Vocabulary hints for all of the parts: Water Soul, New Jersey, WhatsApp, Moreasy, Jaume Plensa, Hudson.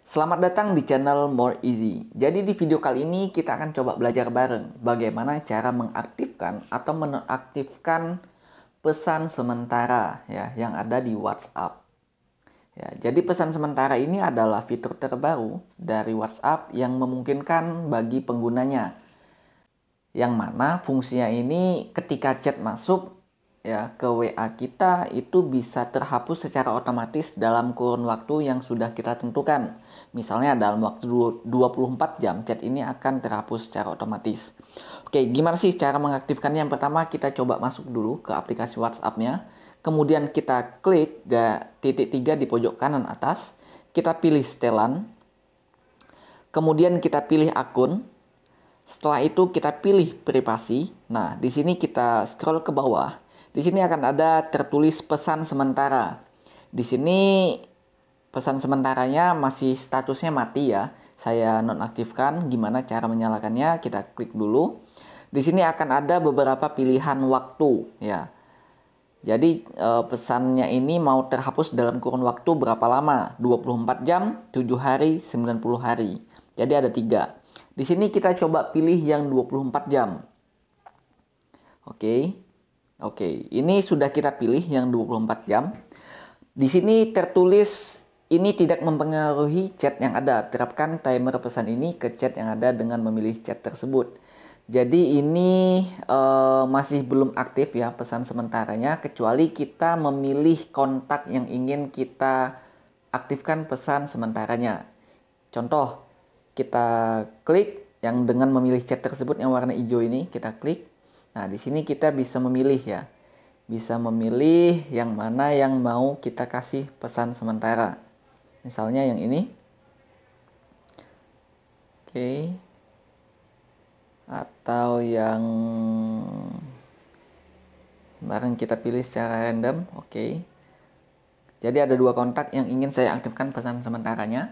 Selamat datang di channel Moreasy. Jadi di video kali ini kita akan coba belajar bareng bagaimana cara mengaktifkan atau menonaktifkan pesan sementara ya yang ada di WhatsApp. Ya, jadi pesan sementara ini adalah fitur terbaru dari WhatsApp yang memungkinkan bagi penggunanya. Yang mana fungsinya ini ketika chat masuk ya ke WA kita itu bisa terhapus secara otomatis dalam kurun waktu yang sudah kita tentukan. Misalnya dalam waktu 24 jam chat ini akan terhapus secara otomatis. Oke, gimana sih cara mengaktifkannya? Yang pertama kita coba masuk dulu ke aplikasi WhatsApp-nya. Kemudian kita klik titik 3 di pojok kanan atas. Kita pilih setelan. Kemudian kita pilih akun. Setelah itu kita pilih privasi. Nah, di sini kita scroll ke bawah. Di sini akan ada tertulis pesan sementara. Di sini pesan sementaranya masih statusnya mati ya. Saya nonaktifkan. Gimana cara menyalakannya? Kita klik dulu. Di sini akan ada beberapa pilihan waktu ya. Jadi pesannya ini mau terhapus dalam kurun waktu berapa lama? 24 jam, 7 hari, 90 hari. Jadi ada 3. Di sini kita coba pilih yang 24 jam. Oke, ini sudah kita pilih yang 24 jam. Di sini tertulis ini tidak mempengaruhi chat yang ada. Terapkan timer pesan ini ke chat yang ada dengan memilih chat tersebut. Jadi ini masih belum aktif ya pesan sementaranya, kecuali kita memilih kontak yang ingin kita aktifkan pesan sementaranya. Contoh, kita klik yang dengan memilih chat tersebut yang warna hijau ini, kita klik. Nah, di sini kita bisa memilih ya. Bisa memilih yang mana yang mau kita kasih pesan sementara. Misalnya yang ini. Oke. Atau yang sembarang kita pilih secara random. Oke. Jadi ada 2 kontak yang ingin saya aktifkan pesan sementaranya.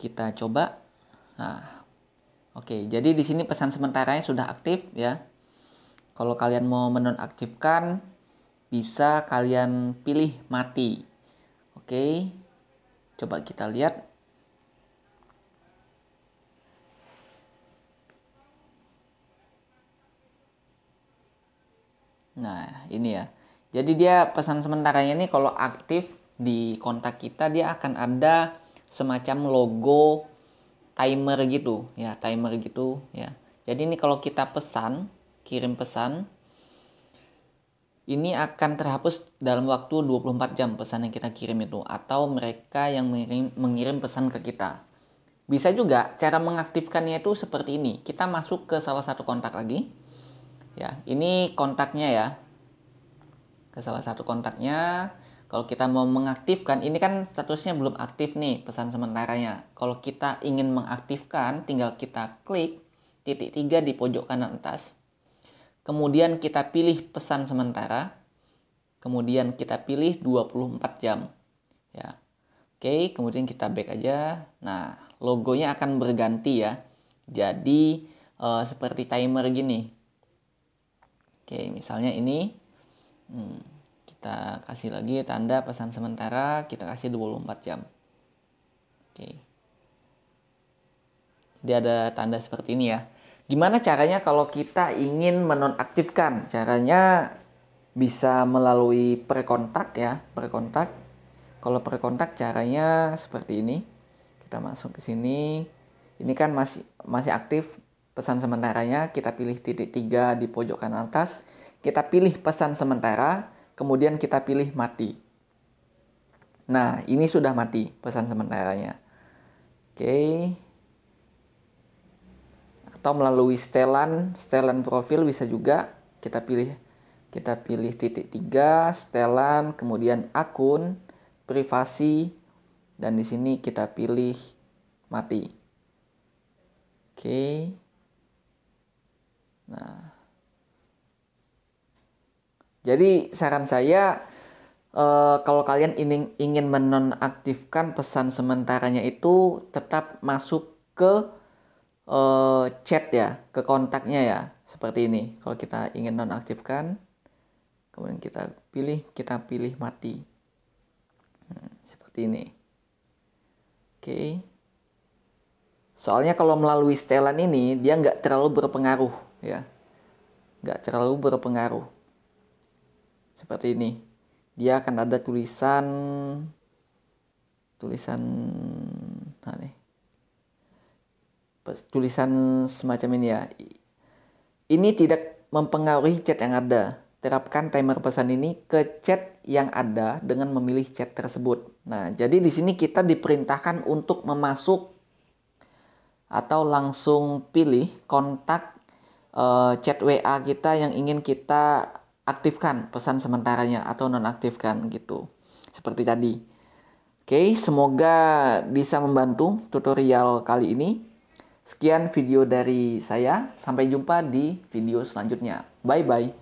Kita coba. Nah. Oke, jadi di sini pesan sementaranya sudah aktif ya. Kalau kalian mau menonaktifkan, bisa kalian pilih mati. Oke, coba kita lihat. Nah, ini ya. Jadi dia pesan sementaranya ini kalau aktif di kontak kita, dia akan ada semacam logo timer gitu. Ya, timer gitu ya. Jadi ini kalau kita pesan, kirim pesan, ini akan terhapus dalam waktu 24 jam pesan yang kita kirim itu, atau mereka yang mengirim pesan ke kita. Bisa juga cara mengaktifkannya itu seperti ini. Kita masuk ke salah satu kontak lagi ya, ini kontaknya ya, ke salah satu kontaknya. Kalau kita mau mengaktifkan, ini kan statusnya belum aktif nih pesan sementaranya. Kalau kita ingin mengaktifkan, tinggal kita klik titik 3 di pojok kanan atas. Kemudian kita pilih pesan sementara. Kemudian kita pilih 24 jam. Ya. Oke, kemudian kita back aja. Nah, logonya akan berganti ya. Jadi seperti timer gini. Oke, misalnya ini. Kita kasih lagi tanda pesan sementara. Kita kasih 24 jam. Oke. Jadi ada tanda seperti ini ya. Gimana caranya kalau kita ingin menonaktifkan? Caranya bisa melalui perkontak ya, perkontak. Kalau perkontak caranya seperti ini. Kita masuk ke sini. Ini kan masih aktif pesan sementaranya. Kita pilih titik 3 di pojok kanan atas. Kita pilih pesan sementara, kemudian kita pilih mati. Nah, ini sudah mati pesan sementaranya. Oke. Atau melalui setelan profil bisa juga. Kita pilih titik 3, setelan, kemudian akun, privasi, dan di sini kita pilih mati. Oke. Nah, jadi saran saya, kalau kalian ingin menonaktifkan pesan sementaranya itu, tetap masuk ke chat ya, ke kontaknya ya, seperti ini. Kalau kita ingin nonaktifkan, kemudian kita pilih mati, seperti ini. Oke. Soalnya kalau melalui setelan ini dia nggak terlalu berpengaruh, ya. Nggak terlalu berpengaruh. Seperti ini. Dia akan ada tulisan semacam ini ya. Ini tidak mempengaruhi chat yang ada. Terapkan timer pesan ini ke chat yang ada dengan memilih chat tersebut. Nah, jadi di sini kita diperintahkan untuk memasuk atau langsung pilih kontak chat WA kita yang ingin kita aktifkan pesan sementaranya atau nonaktifkan gitu. Seperti tadi. Oke, semoga bisa membantu tutorial kali ini. Sekian video dari saya, sampai jumpa di video selanjutnya. Bye-bye.